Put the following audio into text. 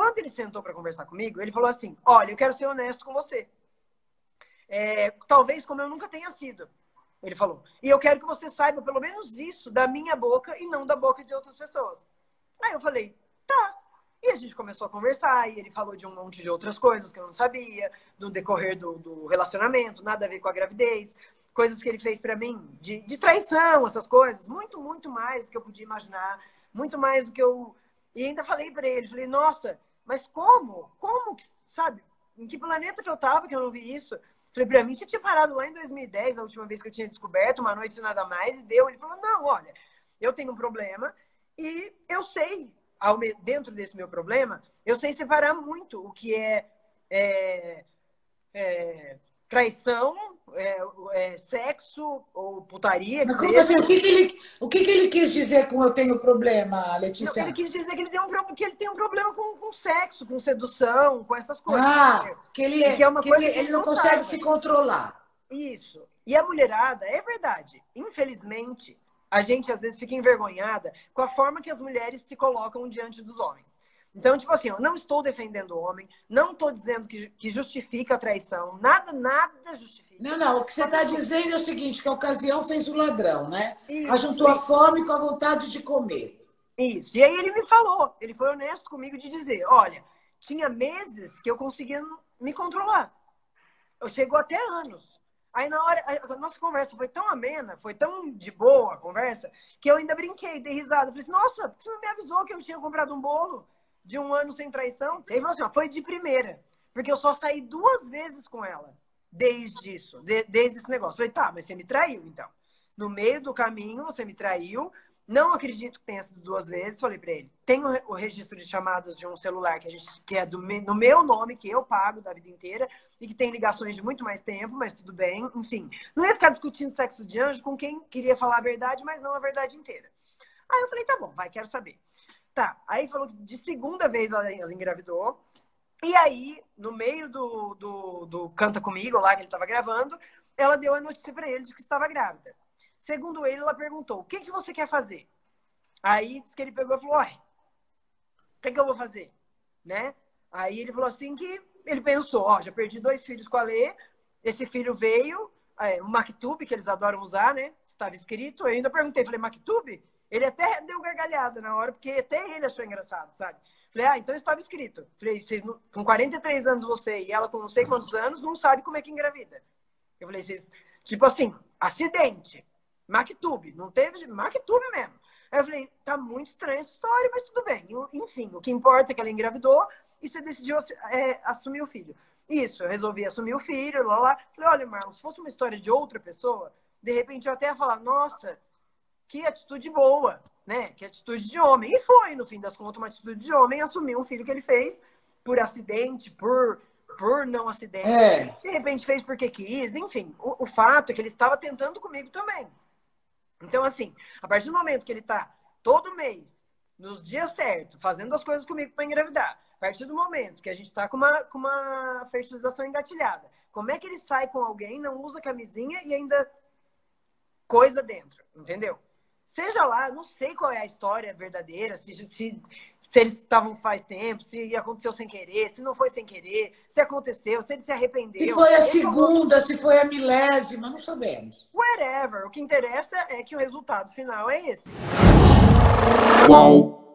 Quando ele sentou para conversar comigo, ele falou assim, olha, eu quero ser honesto com você. Talvez como eu nunca tenha sido. Ele falou. E eu quero que você saiba pelo menos isso da minha boca e não da boca de outras pessoas. Aí eu falei, tá. E a gente começou a conversar, e ele falou de um monte de outras coisas que eu não sabia, do decorrer do relacionamento, nada a ver com a gravidez, coisas que ele fez pra mim, de traição, essas coisas, muito, muito mais do que eu podia imaginar, muito mais do que eu... E ainda falei pra ele, falei, nossa, mas como? Como, sabe? Em que planeta que eu tava que eu não vi isso? Falei, pra mim, você tinha parado lá em 2010, a última vez que eu tinha descoberto, uma noite nada mais, e deu. Ele falou, não, olha, eu tenho um problema, e eu sei... dentro desse meu problema, eu sei separar muito o que é traição, sexo ou putaria. Mas como assim, o que ele quis dizer com eu tenho problema, Letícia? Não, ele quis dizer que ele tem um problema com sexo, com sedução, com essas coisas. Ah, que ele não consegue se controlar. Isso. E a mulherada, é verdade, infelizmente... A gente, às vezes, fica envergonhada com a forma que as mulheres se colocam diante dos homens. Então, tipo assim, eu não estou defendendo o homem, não estou dizendo que justifica a traição, nada justifica. Não, o que você está dizendo é o seguinte, que a ocasião fez o ladrão, né? Isso, ajuntou a fome com a vontade de comer. Isso, e aí ele me falou, ele foi honesto comigo de dizer, olha, tinha meses que eu conseguia me controlar. Chegou até anos. Aí na hora, a nossa conversa foi tão amena, foi tão de boa a conversa, que eu ainda brinquei, dei risada. Falei assim, nossa, você não me avisou que eu tinha comprado um bolo de um ano sem traição? Ele falou assim, ó, foi de primeira, porque eu só saí 2 vezes com ela, desde esse negócio. Eu falei, tá, mas você me traiu, então. No meio do caminho, você me traiu, não acredito que tenha sido 2 vezes. Falei pra ele, tem o registro de chamadas de um celular que é no meu nome, que eu pago da vida inteira, e que tem ligações de muito mais tempo, mas tudo bem, enfim. Não ia ficar discutindo sexo de anjo com quem queria falar a verdade, mas não a verdade inteira. Aí eu falei, tá bom, vai, quero saber. Tá, aí falou que de segunda vez ela engravidou, e aí, no meio do Canta Comigo, lá que ele tava gravando, ela deu a notícia pra ele de que estava grávida. Segundo ele, ela perguntou, o que que você quer fazer? Aí, disse que ele pegou e falou, uai, o que que eu vou fazer? Né? Aí ele falou assim que... Ele pensou, ó, já perdi 2 filhos com a Lê, esse filho veio, o Maktub, que eles adoram usar, né? Estava escrito, eu ainda perguntei, falei, Maktub? Ele até deu gargalhada na hora, porque até ele achou engraçado, sabe? Falei, ah, então estava escrito. Falei, vocês não... com 43 anos você e ela com não sei quantos anos, não sabe como é que engravida. Eu falei, vocês, tipo assim, acidente, Maktub, não teve, Maktub mesmo. Aí eu falei, tá muito estranha essa história, mas tudo bem. Enfim, o que importa é que ela engravidou, e você decidiu assumir o filho. Isso, eu resolvi assumir o filho, lá. Falei, olha, Marlon, se fosse uma história de outra pessoa, de repente eu até ia falar, nossa, que atitude boa, né? Que atitude de homem. E foi, no fim das contas, uma atitude de homem, assumir um filho que ele fez por acidente, por não acidente. De repente fez porque quis, enfim. O fato é que ele estava tentando comigo também. Então, assim, a partir do momento que ele está todo mês, nos dias certos, fazendo as coisas comigo para engravidar, a partir do momento que a gente está com uma fertilização engatilhada, como é que ele sai com alguém, não usa camisinha e ainda coisa dentro, entendeu? Seja lá, não sei qual é a história verdadeira, se eles estavam faz tempo, se aconteceu sem querer, se não foi sem querer, se aconteceu, se ele se arrependeu. Se foi a segunda, se foi a milésima, não sabemos. Whatever, o que interessa é que o resultado final é esse. Uau!